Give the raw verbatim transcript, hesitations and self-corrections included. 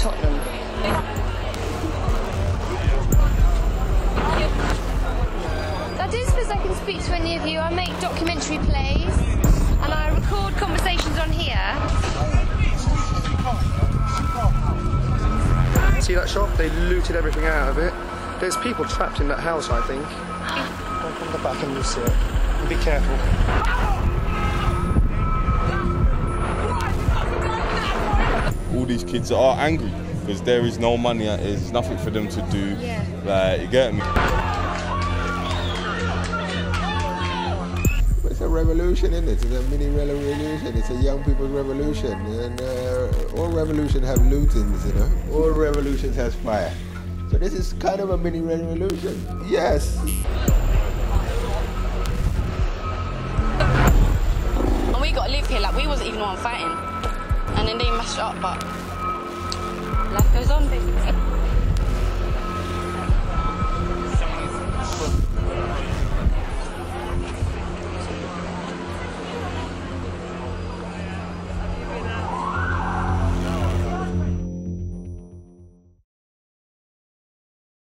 Tottenham. That is because I can speak to any of you. I make documentary plays and I record conversations on here. See that shop? They looted everything out of it. There's people trapped in that house, I think. Go from the back and you'll see it. And be careful. All these kids are angry because there is no money, there's nothing for them to do. Yeah. Like, you get me? It's a revolution, isn't it? It's a mini revolution. It's a young people's revolution. And uh, all revolutions have lootings, you know? All revolutions has fire. So this is kind of a mini revolution. Yes. And we got to live here, like, we wasn't even the one fighting. And then they messed it up, but life goes on, baby.